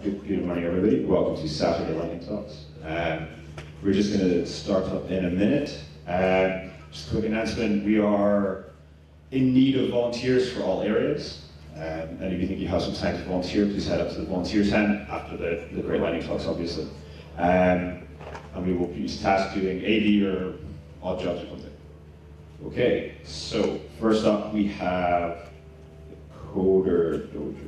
Good morning, everybody. Welcome to Saturday Lightning Talks. We're just going to start up in a minute. Just a quick announcement. We are in need of volunteers for all areas. And if you think you have some time to volunteer, please head up to the volunteer tent after the Great Lightning Talks, obviously. And we will be tasked doing AD or odd jobs or something. Okay, so first up we have CoderDojo.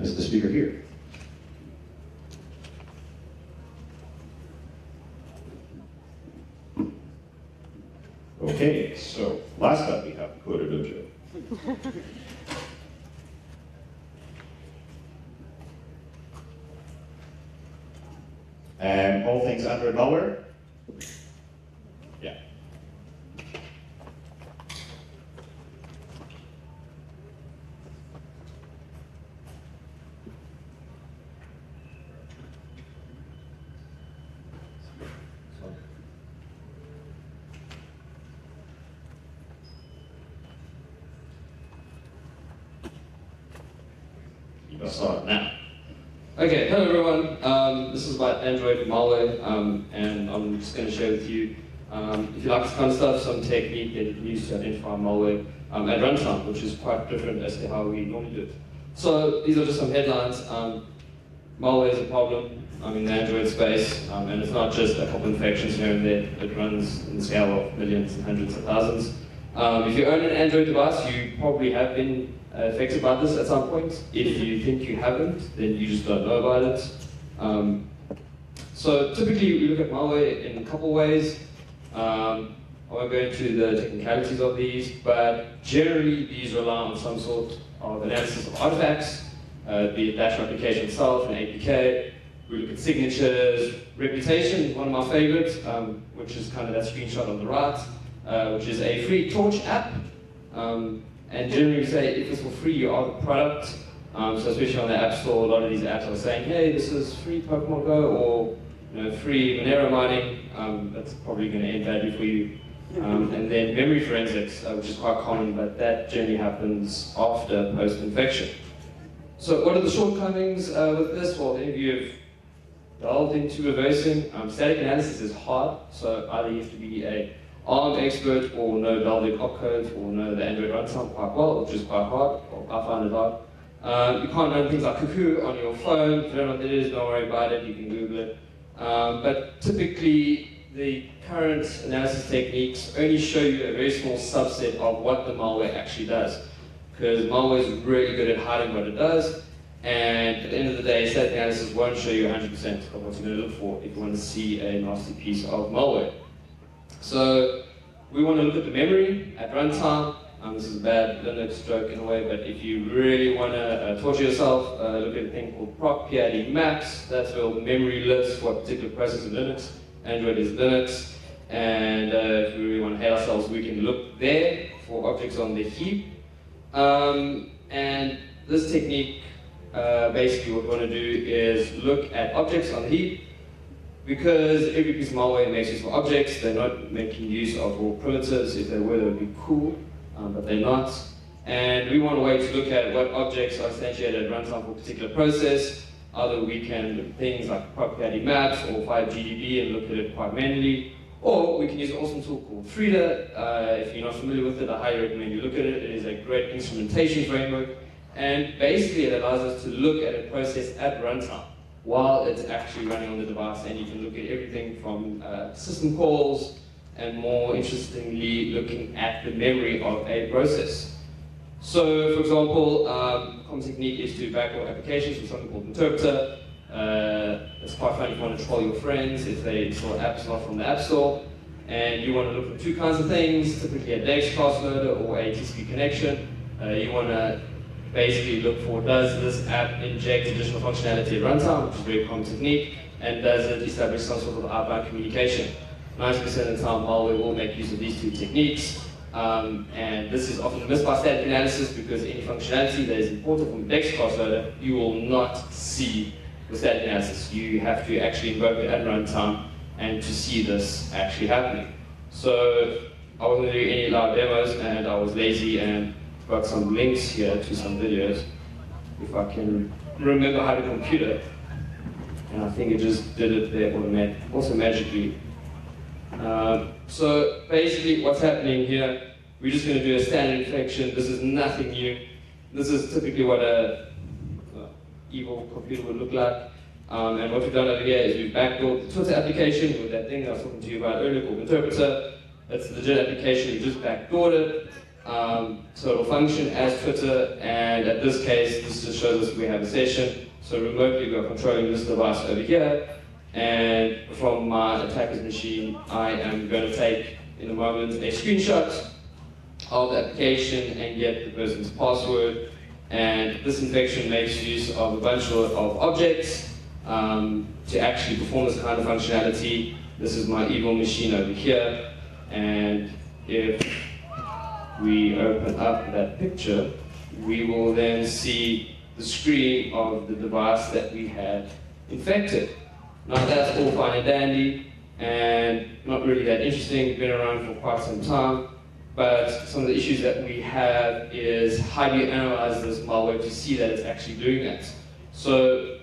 Is the speaker here? Okay, so last up we have CoderDojo. And all things Andrew Dollar. Yeah. Okay, hello everyone. This is about Android and malware, and I'm just going to share with you, if you like this kind of stuff, some technique that you can use to identify malware at runtime, which is quite different as to how we normally do it. So these are just some headlines. Malware is a problem in the Android space, and it's not just a couple infections here and there. It runs in the scale of millions and hundreds of thousands. If you own an Android device, you probably have been affected by this at some point. If you think you haven't, then you just don't know about it. So typically we look at malware in a couple ways. I won't go into the technicalities of these, but generally these rely on some sort of analysis of artifacts, be it Dash application itself, an APK. We look at signatures, reputation, one of my favorites, which is kind of that screenshot on the right, which is a free torch app. And generally we say, if it's for free, you are the product. So especially on the App Store, a lot of these apps are saying, hey, this is free Pokemon Go, or free Monero mining. That's probably going to end badly for you. And then memory forensics, which is quite common, but that generally happens after post-infection. So what are the shortcomings with this? Well, if you've delved into reversing, static analysis is hard, so either you have to be a ARM expert or know Dalvik opcodes or know the Android runtime quite well, which is quite hard, or I find it hard. You can't run things like Cuckoo on your phone. If you don't know what it is, don't worry about it, you can Google it. But typically, the current analysis techniques only show you a very small subset of what the malware actually does, because malware is really good at hiding what it does, and at the end of the day, static analysis won't show you 100% of what you're going to look for if you want to see a nasty piece of malware. So we want to look at the memory at runtime. This is a bad Linux joke in a way, but if you really want to torture yourself, look at a thing called PROC PID MAPS. That's where all the memory lives for a particular process in Linux. Android is Linux. And if we really want to hate ourselves, we can look there for objects on the heap. And this technique, basically what we want to do is look at objects on the heap, because every piece of malware makes use of objects. They're not making use of raw primitives. If they were, that would be cool, but they're not. And we want a way to look at what objects are instantiated at runtime for a particular process. Either we can look at things like PROC PID MAPS or 5GDB and look at it quite manually, or we can use an awesome tool called Frida. If you're not familiar with it, I highly recommend you look at it. It is a great instrumentation framework, and basically it allows us to look at a process at runtime while it's actually running on the device, and you can look at everything from system calls and, more interestingly, looking at the memory of a process. So, for example, a common technique is to backdoor applications with something called interpreter. It's quite fun if you want to troll your friends if they install apps not from the App Store, and you want to look for two kinds of things, typically a Dex class loader or a TCP connection. You want to basically look for, does this app inject additional functionality at runtime, which is a very common technique, and does it establish some sort of outbound communication? 90% of the time, malware will make use of these two techniques, and this is often missed by static analysis because any functionality that is important from the Dex class loader, you will not see with static analysis. You have to actually invoke it at runtime and to see this actually happening. So I wasn't doing any live demos and I was lazy, and I've got some links here to some videos if I can remember how to compute it. And I think it just did it there automatically, also magically. So basically what's happening here, we're just going to do a standard inflection. This is nothing new. This is typically what an evil computer would look like. And what we've done over here is we've backdoored the Twitter application with that thing that I was talking to you about earlier called Interpreter. It's a legit application, we just backdoored it. So it'll function as Twitter, and at this case, this just shows us we have a session. So remotely we are controlling this device over here. And from my attacker's machine, I am going to take, in a moment, a screenshot of the application and get the person's password. And this infection makes use of a bunch of objects to actually perform this kind of functionality. This is my evil machine over here. And if we open up that picture, we will then see the screen of the device that we had infected. Now that's all fine and dandy, and not really that interesting. We've been around for quite some time, but some of the issues that we have is how do you analyze this malware to see that it's actually doing that? So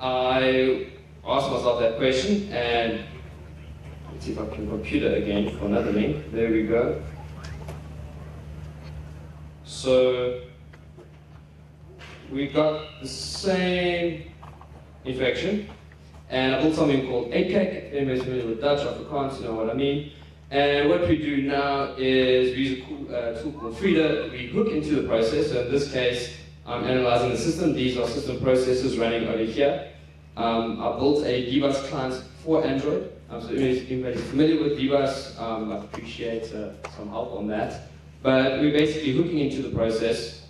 I asked myself that question, and let's see if I can compute it again for another link. There we go. So we got the same infection. And I built something called APAC, if anybody's familiar with Dutch, Afrikaans, you know what I mean. And what we do now is we use a tool called Frida. We hook into the process, so in this case, I'm analyzing the system. These are system processes running over here. I built a DBUS client for Android. So if anybody's familiar with DBUS, I appreciate some help on that. But we're basically hooking into the process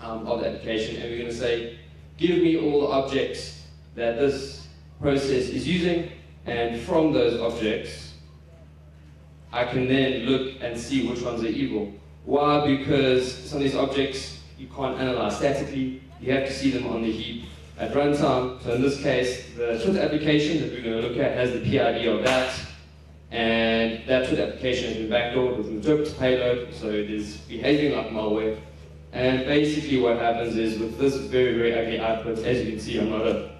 of the application, and we're going to say, give me all the objects that this process is using, and from those objects, I can then look and see which ones are evil. Why? Because some of these objects you can't analyze statically, you have to see them on the heap at runtime. So in this case, the Twitter application that we're going to look at has the PID of that, and that Twitter application has been backdoored with an interpreter payload, so it is behaving like malware. And basically what happens is with this very, very ugly output, as you can see, I'm not a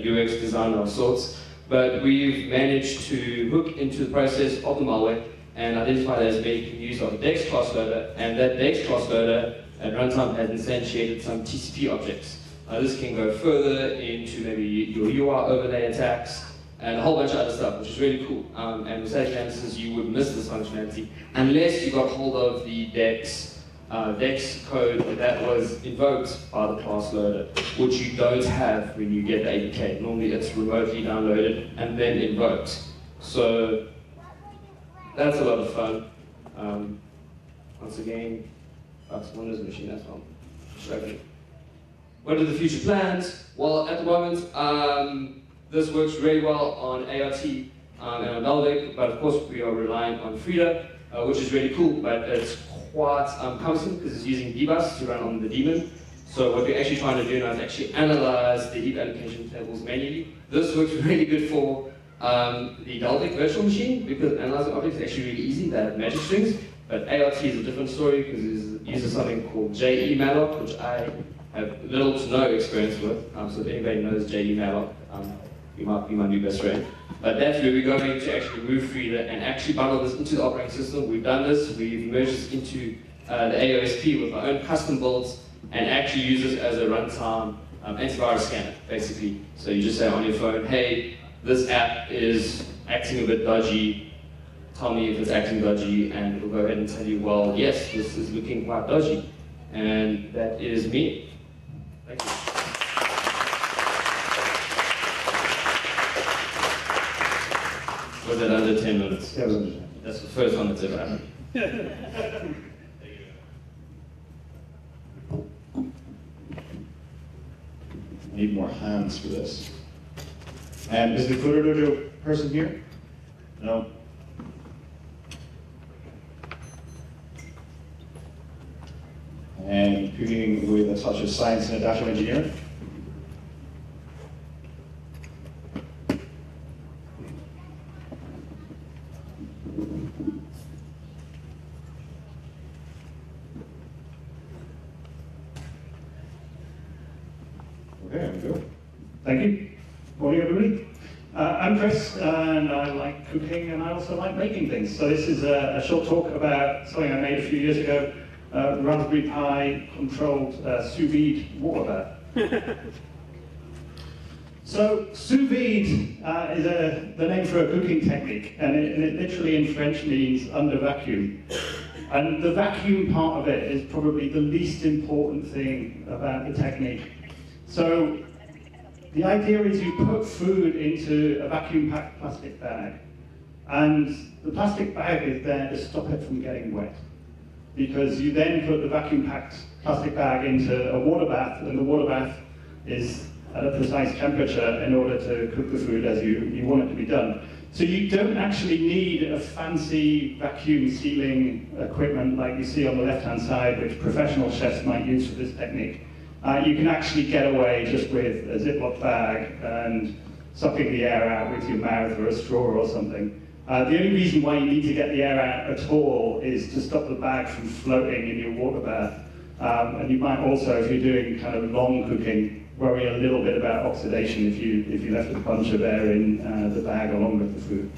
UX designer of sorts, but we've managed to hook into the process of the malware and identify that as making use of a Dex class loader, and that Dex class loader at runtime has instantiated some TCP objects. Now this can go further into maybe your UI overlay attacks and a whole bunch of other stuff, which is really cool. And with such instances, you would miss this functionality unless you got hold of the Dex code that was invoked by the class loader, which you don't have when you get the APK. Normally it's remotely downloaded and then invoked. So that's a lot of fun. Once again, that's Windows machine, that's all. What are the future plans? Well, at the moment, this works really well on ART and on Dalvik, but of course we are relying on Frida, which is really cool, but it's quite cumbersome because it's using DBUS to run on the daemon. So what we're actually trying to do now is actually analyze the heap allocation tables manually. This works really good for the Dalvik virtual machine because analyzing objects is actually really easy. They have magic strings, but ART is a different story because it uses something called JE malloc, which I have little to no experience with. So if anybody knows JE malloc, you might be my new best friend. But that's where we're going to actually move Frida and actually bundle this into the operating system. We've done this, we've merged this into the AOSP with our own custom builds and actually use this as a runtime antivirus scanner, basically. So you just say on your phone, hey, this app is acting a bit dodgy, tell me if it's acting dodgy, and it'll go ahead and tell you, well, yes, this is looking quite dodgy. And that is me. Thank you. Was it under 10 minutes? Yeah, that's the first one that's ever happened. I need more hands for this. And is the CoderDojo person here? No. And computing with a touch of science and a dash of engineering? Thank you. Morning, everybody. I'm Chris, and I like cooking, and I also like making things. So this is a short talk about something I made a few years ago, Raspberry Pi controlled sous vide water bath. So sous vide is the name for a cooking technique, and it literally in French means under vacuum. And the vacuum part of it is probably the least important thing about the technique. So the idea is you put food into a vacuum-packed plastic bag, and the plastic bag is there to stop it from getting wet, because you then put the vacuum-packed plastic bag into a water bath, and the water bath is at a precise temperature in order to cook the food as you want it to be done. So you don't actually need a fancy vacuum sealing equipment like you see on the left-hand side, which professional chefs might use for this technique. You can actually get away just with a Ziploc bag and sucking the air out with your mouth or a straw or something. The only reason why you need to get the air out at all is to stop the bag from floating in your water bath. And you might also, if you're doing kind of long cooking, worry a little bit about oxidation if you left a bunch of air in the bag along with the food.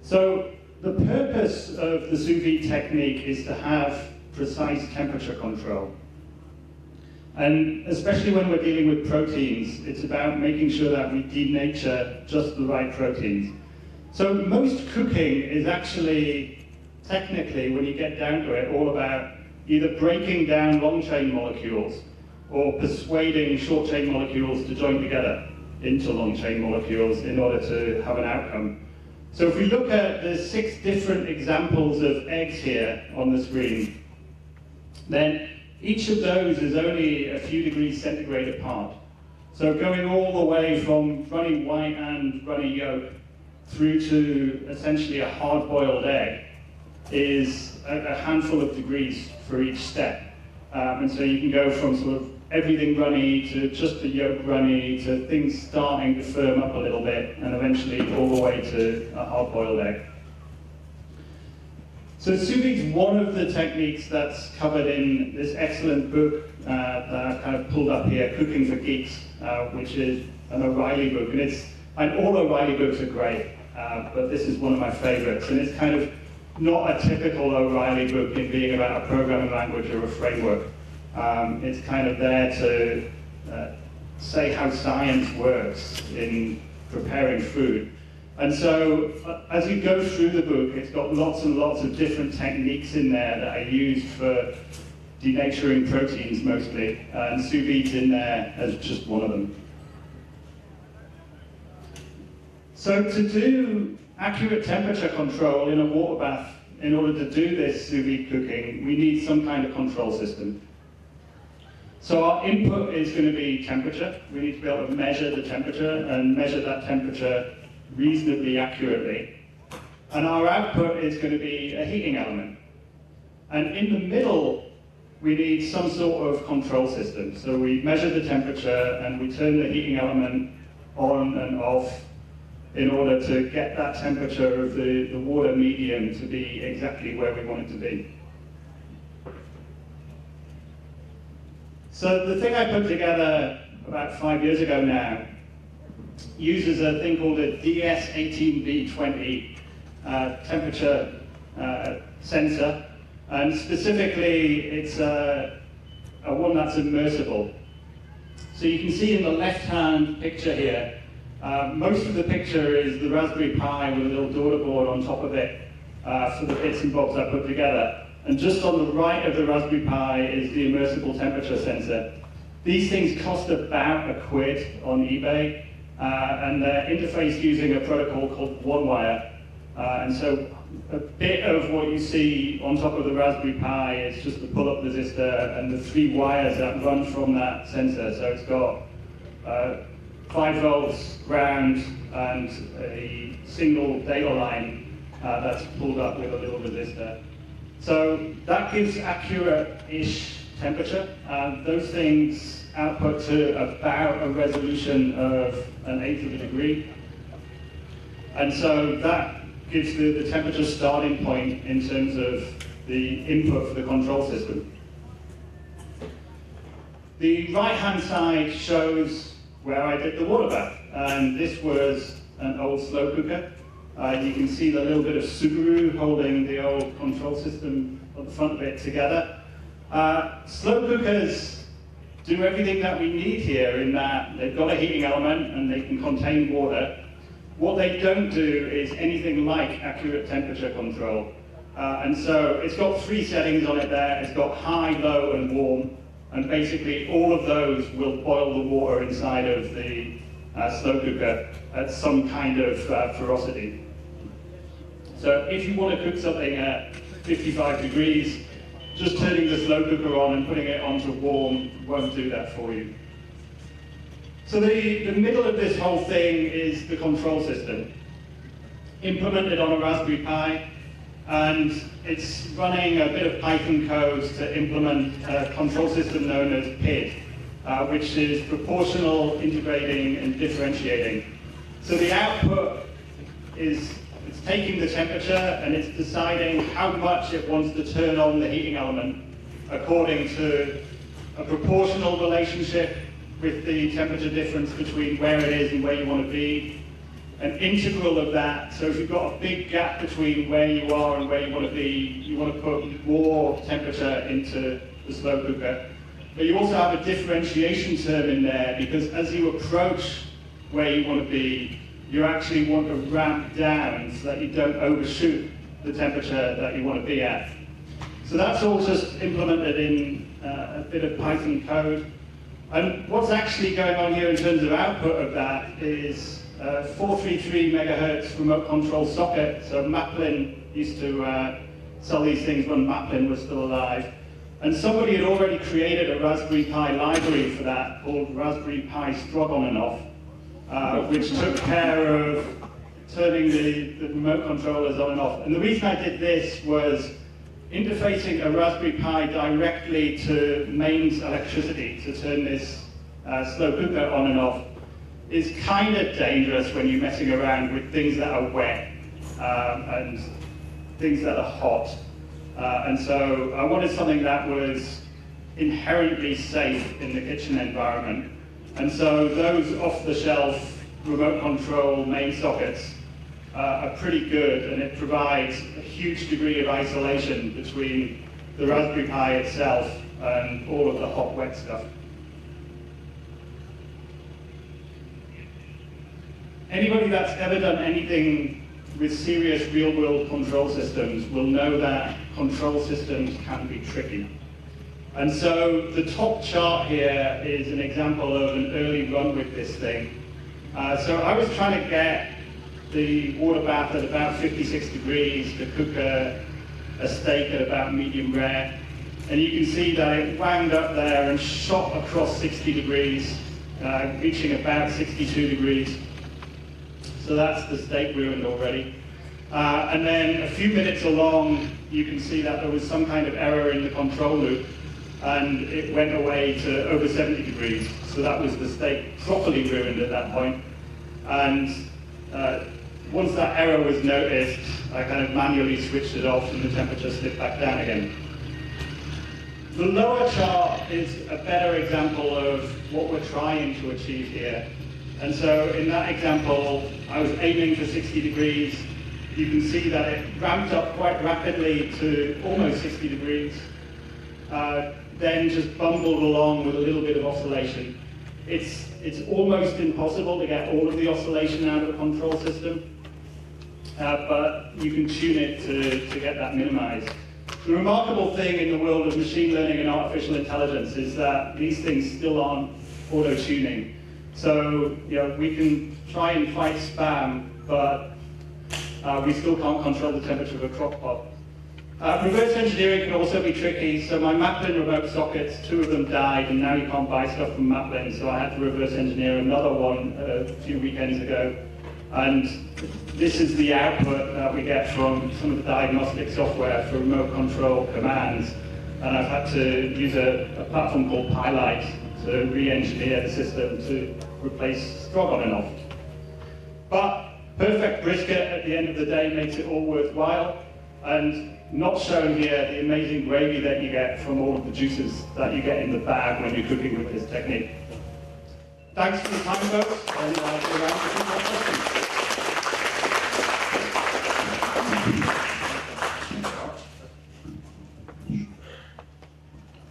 So the purpose of the sous vide technique is to have precise temperature control. And especially when we're dealing with proteins, it's about making sure that we denature just the right proteins. So most cooking is actually, technically, when you get down to it, all about either breaking down long-chain molecules or persuading short-chain molecules to join together into long-chain molecules in order to have an outcome. So if we look at the 6 different examples of eggs here on the screen, then each of those is only a few degrees centigrade apart. So going all the way from runny white and runny yolk through to essentially a hard-boiled egg is a handful of degrees for each step. And so you can go from sort of everything runny to just the yolk runny to things starting to firm up a little bit and eventually all the way to a hard-boiled egg. So sous vide is one of the techniques that's covered in this excellent book that I've kind of pulled up here, Cooking for Geeks, which is an O'Reilly book. And all O'Reilly books are great, but this is one of my favorites. And it's kind of not a typical O'Reilly book in being about a programming language or a framework. It's kind of there to say how science works in preparing food. And so, as you go through the book, it's got lots and lots of different techniques in there that are used for denaturing proteins mostly, and sous vide's in there as just one of them. So to do accurate temperature control in a water bath, in order to do this sous vide cooking, we need some kind of control system. So our input is going to be temperature. We need to be able to measure the temperature and measure that temperature reasonably accurately, and our output is going to be a heating element. And in the middle, we need some sort of control system. So we measure the temperature and we turn the heating element on and off in order to get that temperature of the water medium to be exactly where we want it to be. So the thing I put together about 5 years ago now uses a thing called a DS18B20 temperature sensor, and specifically it's a one that's immersible. So you can see in the left-hand picture here, most of the picture is the Raspberry Pi with a little daughter board on top of it for the bits and bobs I put together. And just on the right of the Raspberry Pi is the immersible temperature sensor. These things cost about £1 on eBay. And they're interfaced using a protocol called OneWire. And so a bit of what you see on top of the Raspberry Pi is just the pull-up resistor and the 3 wires that run from that sensor. So it's got 5 volts ground and a single data line that's pulled up with a little resistor. So that gives accurate-ish temperature. Those things output to about a resolution of an 1/8 of a degree. And so that gives the temperature starting point in terms of the input for the control system. The right-hand side shows where I did the water bath. And this was an old slow cooker. You can see the little bit of Subaru holding the old control system at the front of it together. Slow cookers do everything that we need here in that they've got a heating element and they can contain water. What they don't do is anything like accurate temperature control. And so it's got three settings on it there. It's got high, low, and warm. And basically all of those will boil the water inside of the slow cooker at some kind of ferocity. So if you want to cook something at 55 degrees, just turning the slow cooker on and putting it onto warm won't do that for you. So the middle of this whole thing is the control system, implemented on a Raspberry Pi, and it's running a bit of Python code to implement a control system known as PID, which is proportional, integrating, and differentiating. So the output is it's taking the temperature and it's deciding how much it wants to turn on the heating element according to a proportional relationship with the temperature difference between where it is and where you want to be. An integral of that, so if you've got a big gap between where you are and where you want to be, you want to put more temperature into the slow cooker. But you also have a differentiation term in there, because as you approach where you want to be, you actually want to ramp down so that you don't overshoot the temperature that you want to be at. So that's all just implemented in a bit of Python code. And what's actually going on here in terms of output of that is 433 megahertz remote control socket. So Maplin used to sell these things when Maplin was still alive. And somebody had already created a Raspberry Pi library for that called Raspberry Pi Strogon and Off, which took care of turning the remote controllers on and off. And the reason I did this was interfacing a Raspberry Pi directly to mains electricity to turn this slow cooker on and off is kind of dangerous when you're messing around with things that are wet and things that are hot. And so I wanted something that was inherently safe in the kitchen environment. And so those off-the-shelf remote control main sockets are pretty good, and it provides a huge degree of isolation between the Raspberry Pi itself and all of the hot, wet stuff. Anybody that's ever done anything with serious real-world control systems will know that control systems can be tricky. And so the top chart here is an example of an early run with this thing. So I was trying to get the water bath at about 56 degrees, the cooker, a steak at about medium rare. And you can see that it wound up there and shot across 60 degrees, reaching about 62 degrees. So that's the steak ruined already. And then a few minutes along, you can see that there was some kind of error in the control loop, and it went away to over 70 degrees. So that was the steak properly ruined at that point. And once that error was noticed, I kind of manually switched it off and the temperature slipped back down again. The lower chart is a better example of what we're trying to achieve here. And so in that example, I was aiming for 60 degrees. You can see that it ramped up quite rapidly to almost 60 degrees, then just bumbled along with a little bit of oscillation. It's almost impossible to get all of the oscillation out of a control system, but you can tune it to get that minimized. The remarkable thing in the world of machine learning and artificial intelligence is that these things still aren't auto-tuning. So, you know, we can try and fight spam, but we still can't control the temperature of a crock pot. Reverse engineering can also be tricky. So my Maplin remote sockets, 2 of them died, and now you can't buy stuff from Maplin. So I had to reverse engineer another one a few weekends ago. And this is the output that we get from some of the diagnostic software for remote control commands. And I've had to use a platform called PyLight to re-engineer the system to replace Strogon and Off. But perfect brisket at the end of the day makes it all worthwhile. And not shown here, the amazing gravy that you get from all of the juices that you get in the bag when you're cooking with this technique. Thanks for the time, folks, and we're around for some more questions.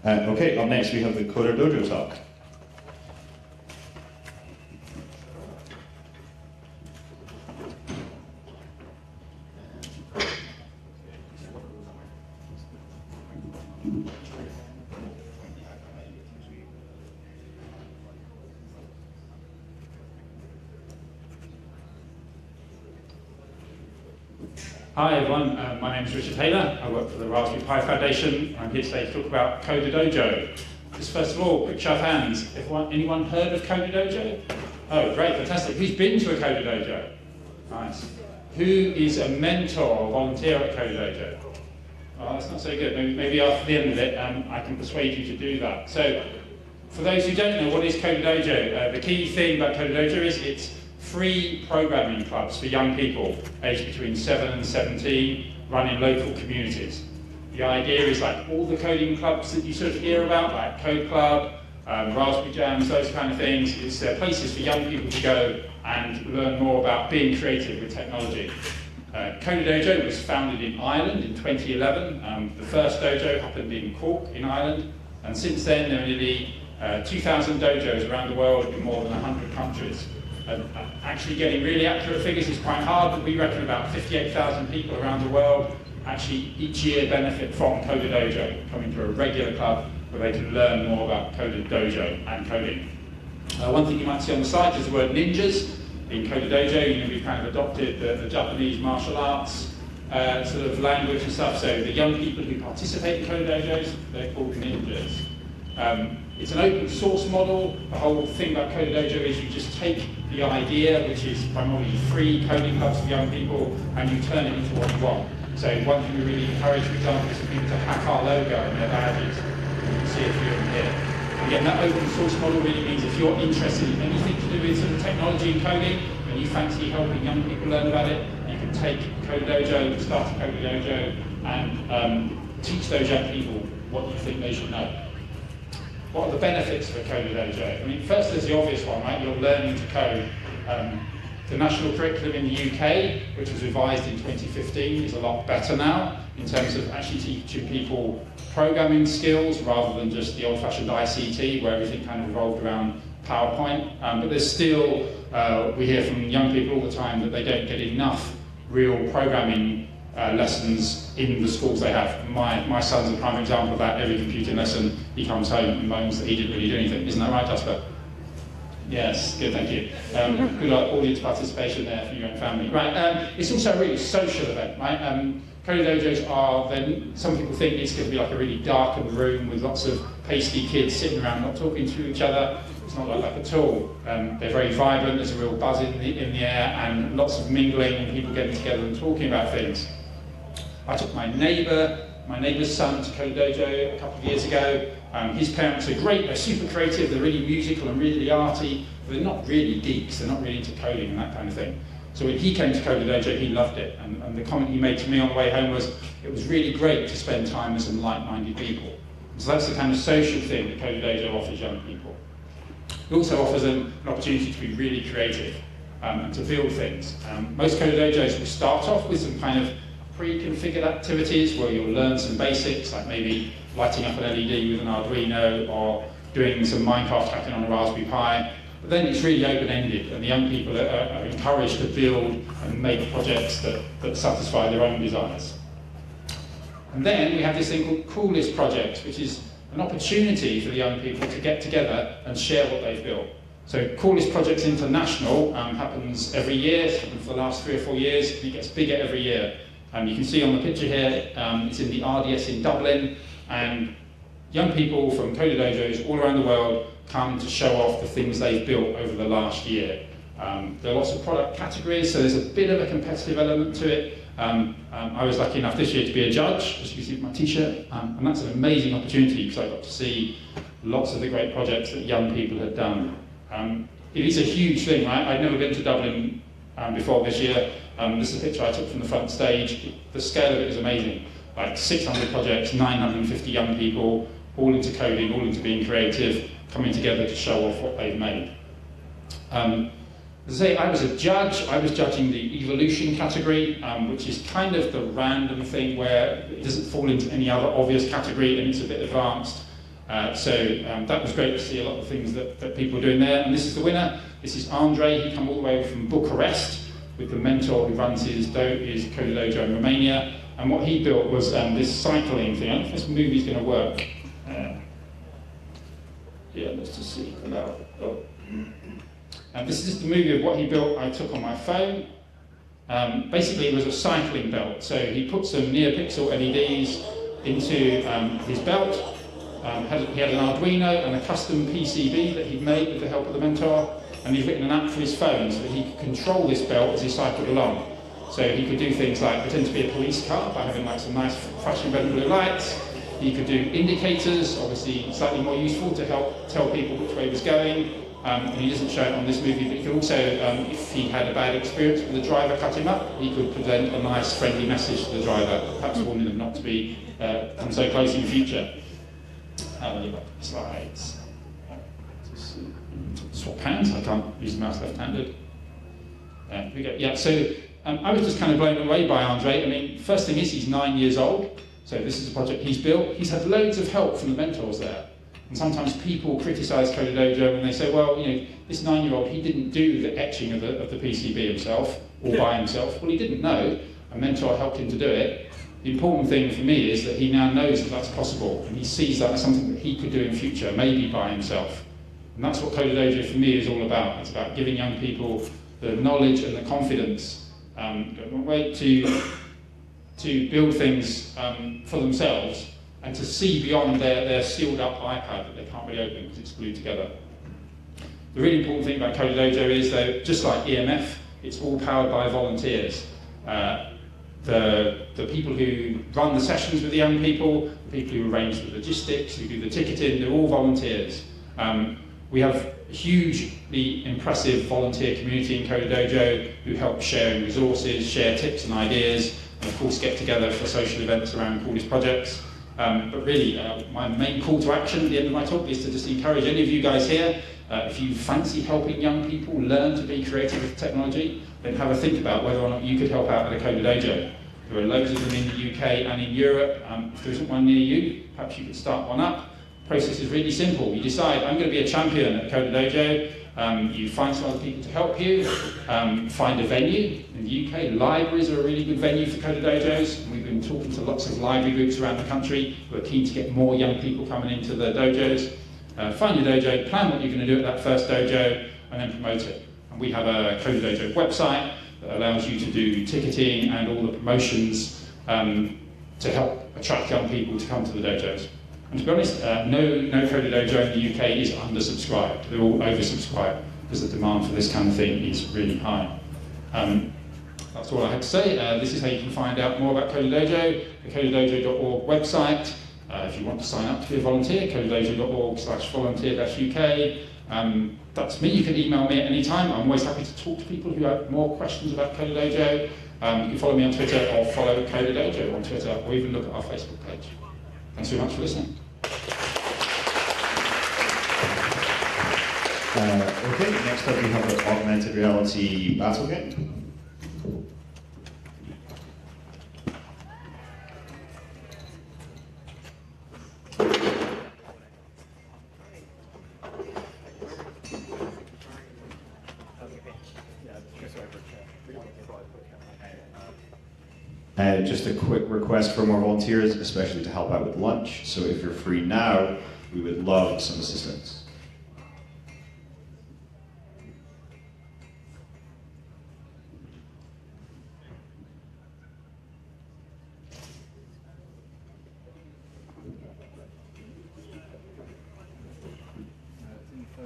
Okay, up next we have the CoderDojo talk. Hi everyone, my name is Richard Taylor. I work for the Raspberry Pi Foundation. I'm here today to talk about CoderDojo. Just first of all, picture of hands. Anyone heard of CoderDojo? Oh, great, fantastic. Who's been to a CoderDojo? Nice. Who is a mentor or volunteer at CoderDojo? Oh, that's not so good. Maybe after the end of it, I can persuade you to do that. So, for those who don't know, what is CoderDojo? The key thing about CoderDojo is it's free programming clubs for young people aged between 7 and 17 run in local communities. The idea is like all the coding clubs that you sort of hear about, like Code Club, Raspberry Jams, those kind of things. It's places for young people to go and learn more about being creative with technology. CoderDojo was founded in Ireland in 2011. The first dojo happened in Cork in Ireland, and since then there are nearly 2,000 dojos around the world in more than 100 countries. Actually getting really accurate figures is quite hard, but we reckon about 58,000 people around the world actually each year benefit from CoderDojo, coming to a regular club where they can learn more about CoderDojo and coding. One thing you might see on the site is the word ninjas. In CoderDojo, we've kind of adopted the Japanese martial arts sort of language and stuff, so the young people who participate in CoderDojos, they're called ninjas. It's an open source model. The whole thing about CoderDojo is you just take the idea, which is primarily free coding clubs for young people, and you turn it into what you want. So one thing we really encourage, for example, is for people to hack our logo and their badges. You can see a few of them here. Again, that open source model really means if you're interested in anything to do with sort of technology and coding, and you fancy helping young people learn about it, you can take CoderDojo, start a CoderDojo, and teach those young people what you think they should know. What are the benefits of a CoderDojo? I mean, first there's the obvious one, right? You're learning to code. The national curriculum in the UK, which was revised in 2015, is a lot better now in terms of actually teaching people programming skills rather than just the old-fashioned ICT where everything kind of revolved around PowerPoint. But there's still, we hear from young people all the time that they don't get enough real programming lessons in the schools they have. My son's a prime example of that. Every computing lesson, he comes home and moans that he didn't really do anything. Isn't that right, Jasper? Yes, good, thank you. Good audience participation there for your own family. Right, it's also a really social event, right? CoderDojos are, then some people think it's going to be like a really darkened room with lots of pasty kids sitting around not talking to each other. It's not like that at all. They're very vibrant, there's a real buzz in the air, and lots of mingling and people getting together and talking about things. I took my neighbour's son to CoderDojo a couple of years ago. His parents are great, they're super creative, they're really musical and really arty, but they're not really geeks, they're not really into coding and that kind of thing. So when he came to CoderDojo, he loved it, and the comment he made to me on the way home was, it was really great to spend time with some like-minded people. So that's the kind of social thing that CoderDojo offers young people. It also offers them an opportunity to be really creative and to build things. Most CoderDojos will start off with some kind of pre-configured activities where you'll learn some basics, like maybe lighting up an LED with an Arduino or doing some Minecraft hacking on a Raspberry Pi. But then it's really open-ended, and the young people are encouraged to build and make projects that satisfy their own desires. And then we have this thing called Coolest Projects, which is an opportunity for the young people to get together and share what they've built. So Coolest Projects International happens every year. It's happened for the last 3 or 4 years, and it gets bigger every year. You can see on the picture here, it's in the RDS in Dublin, and young people from CoderDojos all around the world come to show off the things they've built over the last year. There are lots of product categories, so there's a bit of a competitive element to it. I was lucky enough this year to be a judge, as you can see with my t-shirt, and that's an amazing opportunity because I got to see lots of the great projects that young people had done. It is a huge thing, right? I'd never been to Dublin before this year. This is a picture I took from the front stage. The scale of it is amazing. Like 600 projects, 950 young people, all into coding, all into being creative, coming together to show off what they've made. As I say, I was a judge. I was judging the evolution category, which is kind of the random thing where it doesn't fall into any other obvious category and it's a bit advanced. That was great to see a lot of things that people are doing there. And this is the winner. This is Andre. He came all the way from Bucharest with the mentor who runs his CoderDojo in Romania. And what he built was this cycling thing. I don't know if this movie's going to work. Yeah, let's just see. Oh. And this is the movie of what he built I took on my phone. Basically, it was a cycling belt. So he put some NeoPixel LEDs into his belt. He had an Arduino and a custom PCB that he'd made with the help of the mentor. And he'd written an app for his phone so that he could control this belt as he cycled along. So he could do things like pretend to be a police car by having like some nice flashing red and blue lights. He could do indicators, obviously slightly more useful to help tell people which way he was going. And he doesn't show it on this movie, but he could also, if he had a bad experience with the driver cut him up, he could present a nice friendly message to the driver, perhaps warning them not to be come so close in the future. Slides. Swap hands, I can't use the mouse left-handed. There we go. Yeah, so I was just kind of blown away by Andre. I mean, first thing is he's 9 years old, so this is a project he's built. He's had loads of help from the mentors there. And sometimes people criticise CoderDojo and they say, well, you know, this 9-year-old, he didn't do the etching of the PCB himself or by himself. Well, he didn't know. A mentor helped him to do it. The important thing for me is that he now knows that that's possible and he sees that as something that he could do in future, maybe by himself. And that's what CoderDojo for me is all about. It's about giving young people the knowledge and the confidence, to build things for themselves, and to see beyond their sealed up iPad that they can't really open because it's glued together. The really important thing about CoderDojo is, though, just like EMF, it's all powered by volunteers. The people who run the sessions with the young people, the people who arrange the logistics, who do the ticketing, they're all volunteers. We have a hugely impressive volunteer community in CoderDojo who help share resources, share tips and ideas, and of course get together for social events around Coolest Projects. But really, my main call to action at the end of my talk is to just encourage any of you guys here, if you fancy helping young people learn to be creative with technology, then have a think about whether or not you could help out at a CoderDojo. There are loads of them in the UK and in Europe. If there isn't one near you, perhaps you could start one up. The process is really simple. You decide, I'm going to be a champion at CoderDojo. You find some other people to help you, find a venue. In the UK, libraries are a really good venue for CoderDojos. We've been talking to lots of library groups around the country who are keen to get more young people coming into their dojos. Find your dojo, plan what you're going to do at that first dojo, and then promote it. And we have a CoderDojo website that allows you to do ticketing and all the promotions to help attract young people to come to the dojos. And to be honest, no CoderDojo in the UK is undersubscribed. They're all oversubscribed because the demand for this kind of thing is really high. That's all I had to say. This is how you can find out more about CoderDojo, the CoderDojo.org website. If you want to sign up to be a volunteer, CoderDojo.org/volunteer-UK. That's me. You can email me at any time. I'm always happy to talk to people who have more questions about CoderDojo. You can follow me on Twitter or follow CoderDojo on Twitter, or even look at our Facebook page. Thanks very much for listening. Okay, next up we have an augmented reality battle game. Just a quick request for more volunteers, especially to help out with lunch. So if you're free now, we would love some assistance.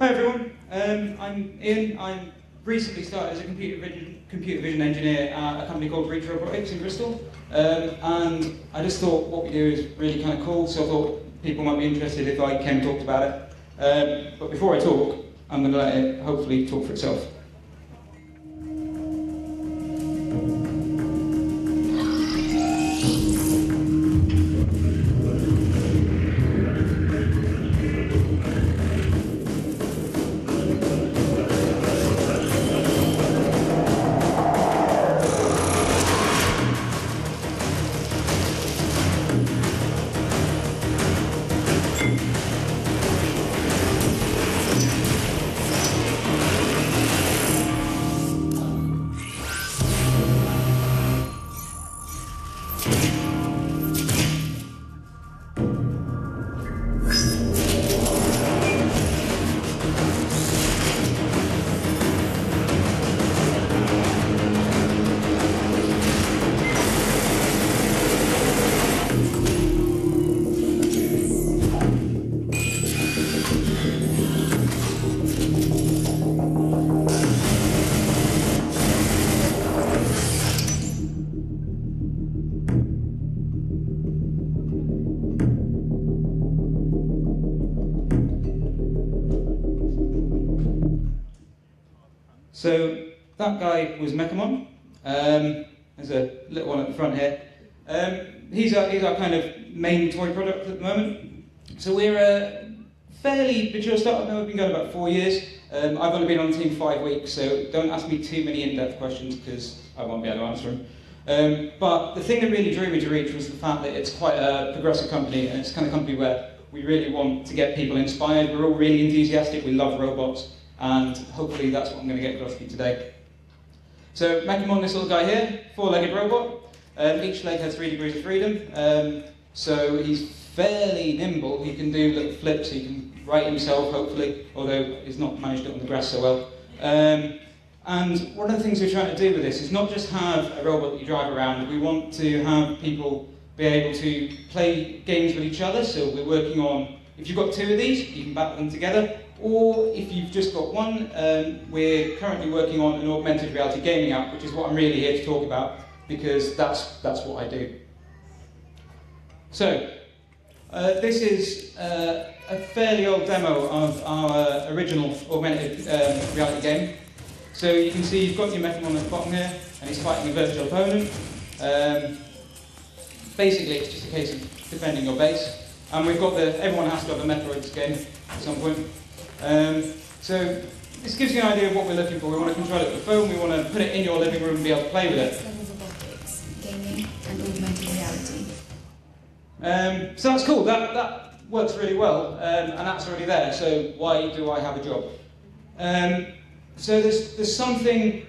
Hi everyone, I'm Ian. I'm recently started as a computer vision engineer at a company called Reach Robotics in Bristol, and I just thought what we do is really kind of cool, so I thought people might be interested if I came and talked about it. But before I talk, I'm going to let it hopefully talk for itself. So that guy was Mekamon. There's a little one at the front here. He's our kind of main toy product at the moment. So we're a fairly mature startup now. We've been going about 4 years. I've only been on the team 5 weeks, so don't ask me too many in-depth questions because I won't be able to answer them. But the thing that really drew me to Reach was the fact that it's quite a progressive company, and it's the kind of company where we really want to get people inspired. We're all really enthusiastic, we love robots, and hopefully that's what I'm going to get across to you today. So Mekamon, this little guy here, four-legged robot. Each leg has 3 degrees of freedom, so he's fairly nimble. He can do little flips, he can right himself, hopefully, although he's not managed it on the grass so well. And one of the things we're trying to do with this is not just have a robot that you drive around. We want to have people be able to play games with each other, so we're working on, if you've got 2 of these, you can battle them together, or if you've just got 1, we're currently working on an augmented reality gaming app, which is what I'm really here to talk about, because that's what I do. So, this is a fairly old demo of our original augmented reality game. So you can see you've got your Mekamon at the bottom here, and he's fighting a virtual opponent. Basically, it's just a case of defending your base. And we've got everyone has to have a Metroid in this game at some point. So this gives you an idea of what we're looking for. We want to control it with the phone, we want to put it in your living room and be able to play with it. Levels of optics, gaming, and augmented reality. So that's cool, that works really well, and that's already there, so why do I have a job? So there's something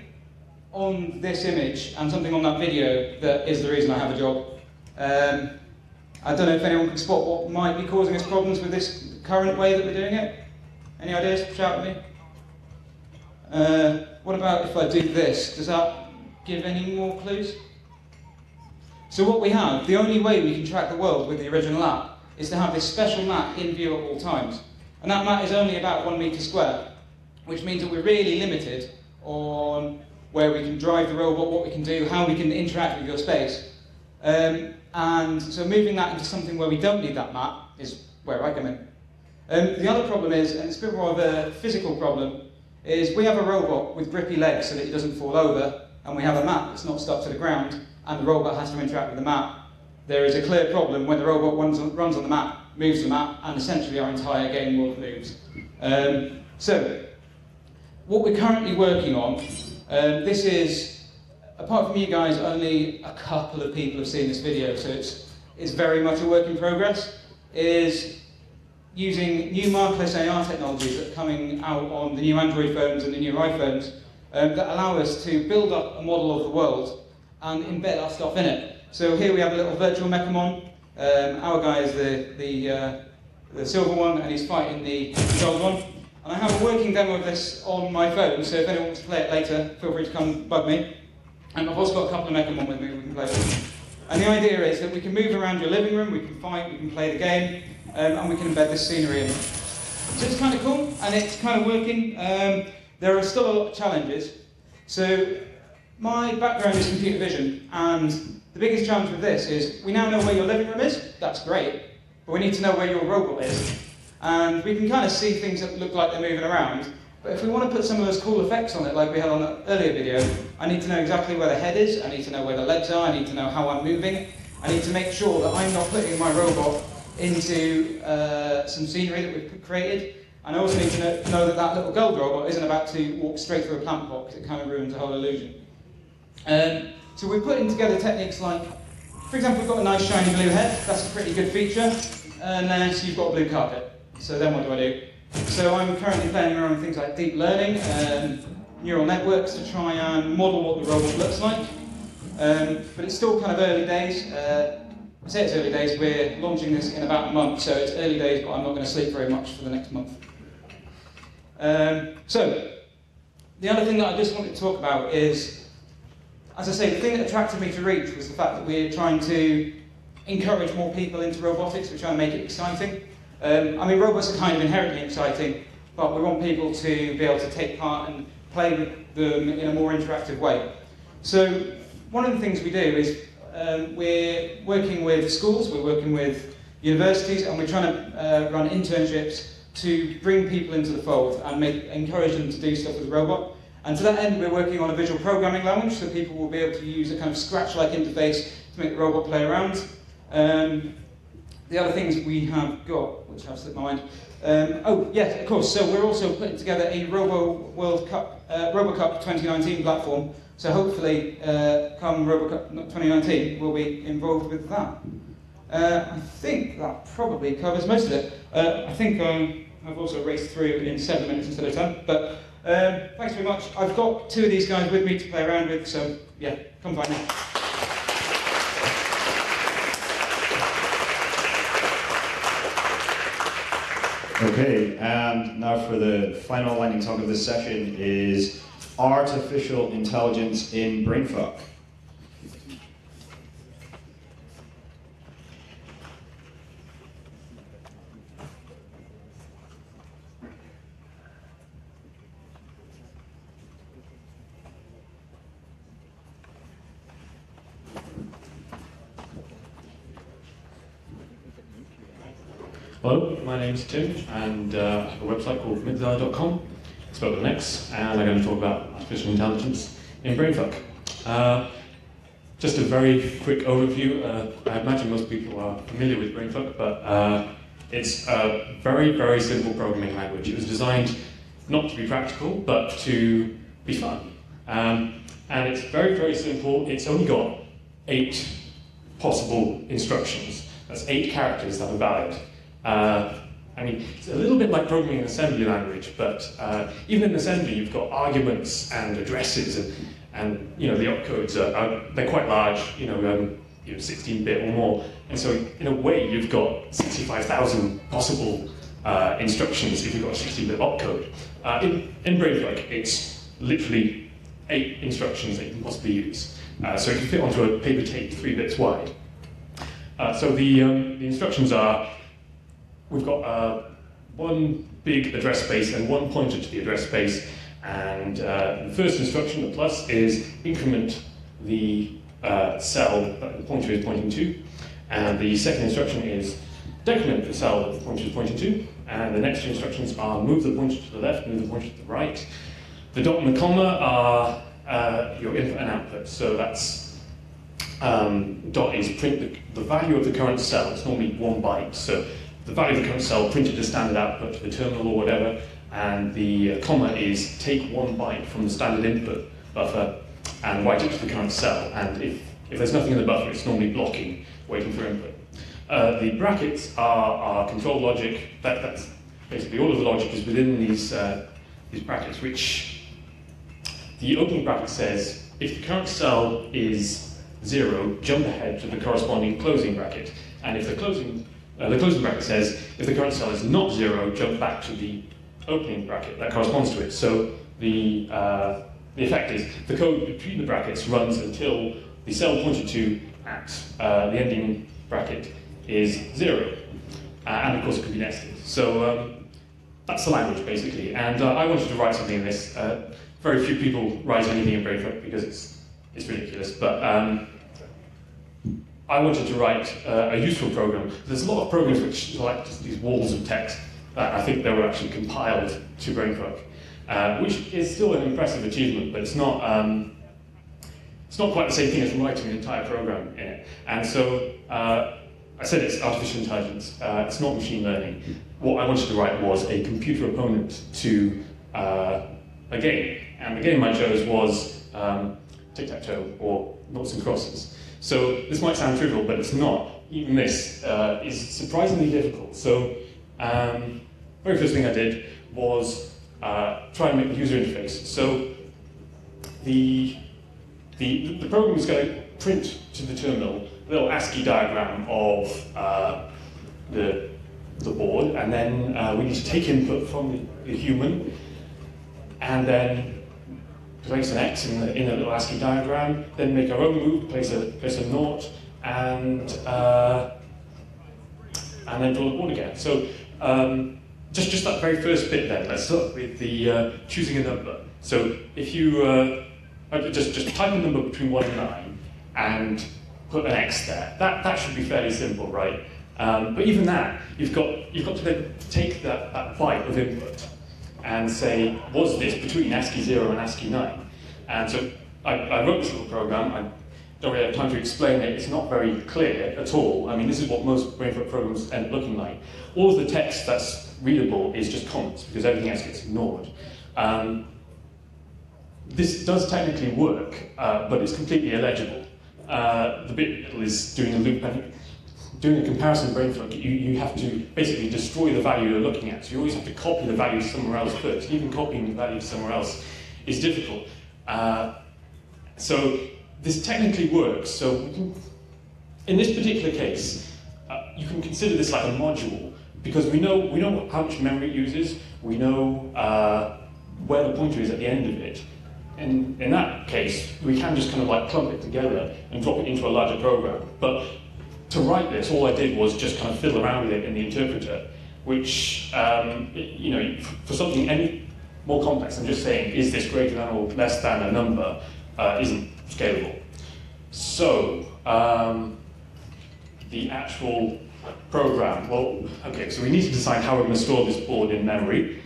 on this image and something on that video that is the reason I have a job. I don't know if anyone can spot what might be causing us problems with this current way that we're doing it. Any ideas? Shout at me. What about if I do this? Does that give any more clues? So what we have, the only way we can track the world with the original app is to have this special map in view at all times. And that map is only about 1 meter square, which means that we're really limited on where we can drive the robot, what we can do, how we can interact with your space. And so moving that into something where we don't need that map is where I come in. The other problem is, and it's a bit more of a physical problem, is we have a robot with grippy legs so that it doesn't fall over, and we have a map that's not stuck to the ground, and the robot has to interact with the map. There is a clear problem when the robot runs on the map, moves the map, and essentially our entire game world moves. So, what we're currently working on, this is, apart from you guys, only a couple of people have seen this video, so it's very much a work in progress, is using new markerless AR technologies that are coming out on the new Android phones and the new iPhones that allow us to build up a model of the world and embed our stuff in it. So here we have a little virtual Mekamon. Our guy is the silver one, and he's fighting the gold one. And I have a working demo of this on my phone, so if anyone wants to play it later, feel free to come bug me. And I've also got a couple of Mekamon with me we can play with. And the idea is that we can move around your living room, we can fight, we can play the game, and we can embed this scenery in. So it's kind of cool, and it's kind of working. There are still a lot of challenges. So my background is computer vision, and the biggest challenge with this is we now know where your living room is. That's great, but we need to know where your robot is. And we can kind of see things that look like they're moving around. But if we want to put some of those cool effects on it, like we had on an earlier video, I need to know exactly where the head is, I need to know where the legs are, I need to know how I'm moving, I need to make sure that I'm not putting my robot into some scenery that we've created, and I also need to know that that little gold robot isn't about to walk straight through a plant pot, because it kind of ruins the whole illusion. So we're putting together techniques like, for example, we've got a nice shiny blue head, that's a pretty good feature, unless you've got blue carpet. So then what do I do? So I'm currently playing around with things like deep learning and neural networks to try and model what the robot looks like. But it's still kind of early days. I say it's early days, we're launching this in about a month, so it's early days, but I'm not going to sleep very much for the next month. So, the other thing that I just wanted to talk about is, as I say, the thing that attracted me to Reach was the fact that we're trying to encourage more people into robotics, we're trying to make it exciting. I mean, robots are kind of inherently exciting, but we want people to be able to take part and play with them in a more interactive way. So one of the things we do is we're working with schools, we're working with universities, and we're trying to run internships to bring people into the fold and encourage them to do stuff with the robot. And to that end, we're working on a visual programming language, so people will be able to use a kind of Scratch-like interface to make the robot play around. The other things we have got, which have slipped my mind. Oh, yes, of course. So we're also putting together a RoboCup 2019 platform. So hopefully, come RoboCup 2019, we'll be involved with that. I think that probably covers most of it. I think I've also raced through in 7 minutes instead of 10. But thanks very much. I've got two of these guys with me to play around with, so yeah, come find me. Okay, and now for the final lightning talk of this session is artificial intelligence in BrainFuck. Hello, my name's Tim, and I have a website called midthar.com, spelled with an X, and I'm going to talk about artificial intelligence in BrainFuck. Just a very quick overview. I imagine most people are familiar with BrainFuck, but it's a very, very simple programming language. It was designed not to be practical, but to be fun. And it's very, very simple. It's only got 8 possible instructions. That's 8 characters that are valid. I mean, it's a little bit like programming an assembly language, but even in assembly, you've got arguments and addresses, and you know, the opcodes they're quite large, you know, 16-bit or more, and so in a way, you've got 65,000 possible instructions if you've got a 16-bit opcode. In BrainFuck, it's literally 8 instructions that you can possibly use, so it can fit onto a paper tape 3 bits wide. So the instructions are. We've got one big address space and one pointer to the address space, and the first instruction, the plus, is increment the cell that the pointer is pointing to, and the second instruction is decrement the cell that the pointer is pointing to, and the next two instructions are move the pointer to the left, move the pointer to the right. The dot and the comma are your input and output, so that's dot is print the value of the current cell. It's normally 1 byte, so the value of the current cell printed as standard output to the terminal or whatever, and the comma is take 1 byte from the standard input buffer and write it to the current cell, and if there's nothing in the buffer, it's normally blocking, waiting for input. The brackets are control logic. That's basically all of the logic is within these brackets, which the opening bracket says, if the current cell is 0, jump ahead to the corresponding closing bracket, and if the closing bracket says, if the current cell is not 0, jump back to the opening bracket that corresponds to it. So the effect is the code between the brackets runs until the cell pointed to at the ending bracket is 0. And of course it can be nested. So that's the language basically. And I wanted to write something in this. Very few people write anything in BrainFuck because it's ridiculous. But I wanted to write a useful program. There's a lot of programs which are like just these walls of text that I think they were actually compiled to BrainFuck, which is still an impressive achievement, but it's not quite the same thing as writing an entire program in it. And so I said it's artificial intelligence. It's not machine learning. What I wanted to write was a computer opponent to a game, and the game I chose was tic-tac-toe or noughts and crosses. So this might sound trivial, but it's not. Even this is surprisingly difficult. So very first thing I did was try and make the user interface. So the program is going to print to the terminal a little ASCII diagram of the board, and then we need to take input from the human, and then place an X in a little ASCII diagram, then make our own move, place a nought, and then draw the board again. So just that very first bit then. Let's start with the choosing a number. So if you just type a number between 1 and 9 and put an X there, that should be fairly simple, right? But even that, you've got to then take that byte of input and say, was this between ASCII 0 and ASCII 9? And so I wrote this little program. I don't really have time to explain it. It's not very clear at all. I mean, this is what most BrainFuck programs end up looking like. All of the text that's readable is just comments, because everything else gets ignored. This does technically work, but it's completely illegible. The bit is doing a loop. Doing a comparison BrainFuck, you have to basically destroy the value you're looking at. So you always have to copy the value somewhere else first. Even copying the value somewhere else is difficult. So this technically works. So we can, in this particular case, you can consider this like a module, because we know how much memory it uses. We know where the pointer is at the end of it. And in that case, we can just kind of like clump it together and drop it into a larger program. But to write this, all I did was just kind of fiddle around with it in the interpreter, which, you know, for something any more complex than just saying, is this greater than or less than a number, isn't scalable. So, the actual program, well, okay, so we need to decide how we're going to store this board in memory.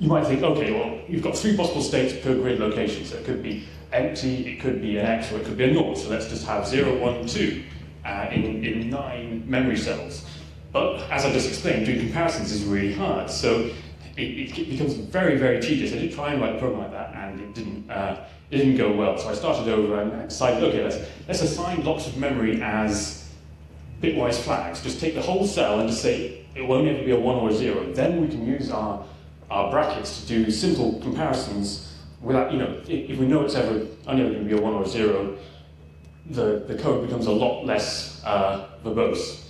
You might think, okay, well, you've got three possible states per grid location, so it could be empty, it could be an X, or it could be a naught, so let's just have 0, 1, 2 in 9 memory cells. But as I just explained, doing comparisons is really hard, so it becomes very, very tedious. I did try and write a program like that, and it didn't go well, so I started over and I decided, okay, let's assign blocks of memory as bitwise flags. Just take the whole cell and just say it won't ever be a 1 or a 0. Then we can use our brackets to do simple comparisons without, you know, if we know it's only ever going to be a 1 or a 0, the code becomes a lot less verbose.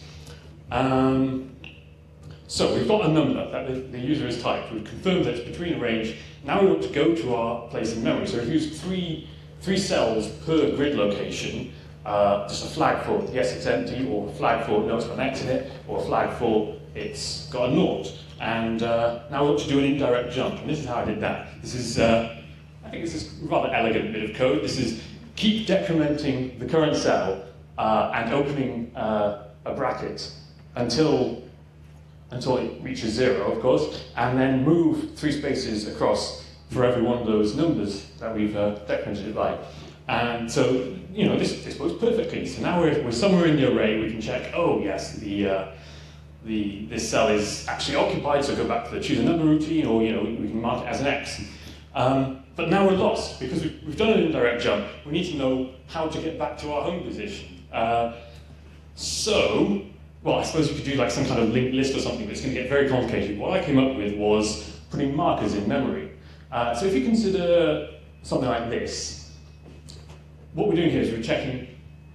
So we've got a number that the user has typed. We've confirmed that it's between a range. Now we want to go to our place in memory. So we've used three cells per grid location, just a flag for yes, it's empty, or a flag for no, it's got an X in it, or a flag for it's got a naught. And now we want to do an indirect jump, and this is how I did that. This is, I think this is a rather elegant bit of code. This is keep decrementing the current cell and opening a bracket until it reaches 0, of course, and then move 3 spaces across for every one of those numbers that we've decremented it by. And so, you know, this works perfectly. So now we're somewhere in the array. We can check, oh yes, this cell is actually occupied, so go back to the choose a number routine, or, you know, we can mark it as an X. But now we're lost, because we've done an indirect jump. We need to know how to get back to our home position. So, well, I suppose you could do like some kind of linked list or something, but it's going to get very complicated. What I came up with was putting markers in memory. So if you consider something like this, what we're doing here is we're checking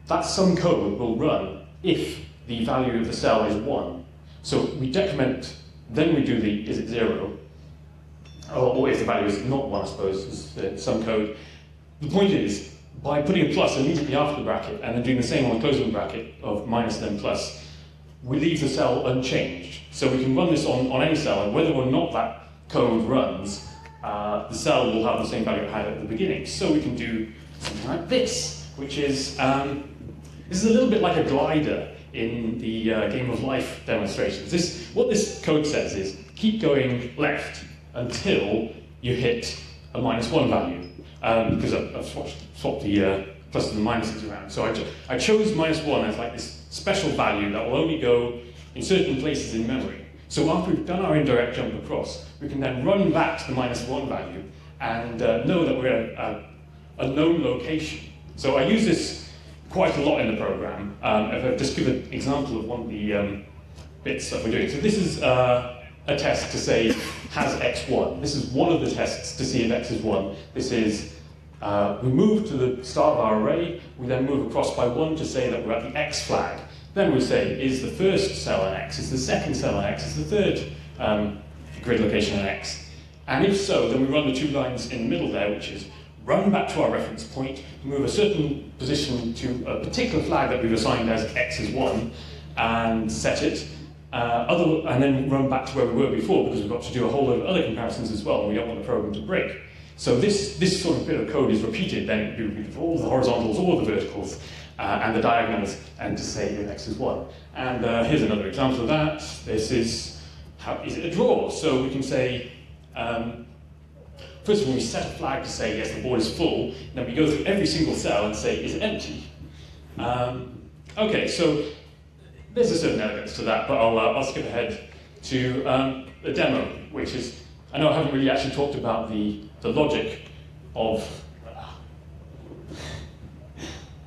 that some code will run if the value of the cell is 1. So we decrement, then we do the, is it 0? Or if the value is not 1, I suppose, is some code. The point is, by putting a plus immediately after the bracket, and then doing the same on the closing the bracket of minus then plus, we leave the cell unchanged. So we can run this on any cell, and whether or not that code runs, the cell will have the same value it had at the beginning. So we can do something like this, which is, this is a little bit like a glider in the Game of Life demonstrations. What this code says is, keep going left until you hit a -1 value, because I've swapped the plus and the minuses around. So I chose -1 as like this special value that will only go in certain places in memory. So after we've done our indirect jump across, we can then run back to the -1 value and know that we're at a known location. So I use this quite a lot in the program. I've just given an example of one of the bits that we're doing. So this is a test to say, has X 1? This is one of the tests to see if X is 1. This is, we move to the start of our array, we then move across by 1 to say that we're at the X flag. Then we say, is the first cell an X? Is the second cell an X? Is the third grid location an X? And if so, then we run the 2 lines in the middle there, which is, run back to our reference point, move a certain position to a particular flag that we've assigned as X is 1, and set it, and then run back to where we were before, because we've got to do a whole lot of other comparisons as well, and we don't want the program to break. So this sort of bit of code is repeated, then it would be repeated for all the horizontals, all the verticals, and the diagonals, and just say your next is 1. And here's another example of that. This is, is it a draw? So we can say, first of all, we set a flag to say, yes, the board is full. Then we go through every single cell and say, is it empty? OK, so there's a certain elegance to that, but I'll skip ahead to the demo, which is, I know I haven't really actually talked about the logic of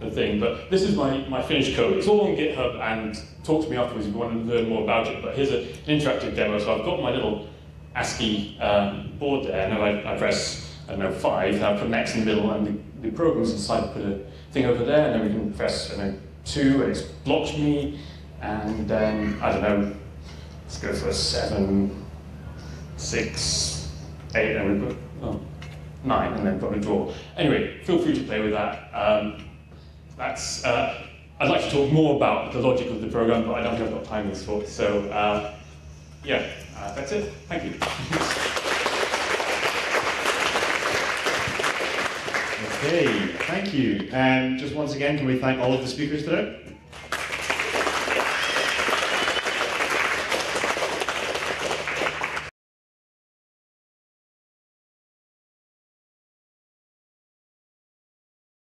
the thing, but this is my finished code. It's all on GitHub, and talk to me afterwards if you want to learn more about it. But here's an interactive demo. So I've got my little ASCII board there, and I press, I don't know, 5, and I put an X in the middle, and the program's inside, I put a thing over there, and then we can press, I don't know, 2, and it's blocked me, and then, I don't know, let's go for a 7, 6, 8, and we put 9, and then put a draw. Anyway, feel free to play with that. That's, I'd like to talk more about the logic of the program, but I don't think I've got time in this talk. So, yeah, that's it. Thank you. Okay, thank you. And just once again, can we thank all of the speakers today?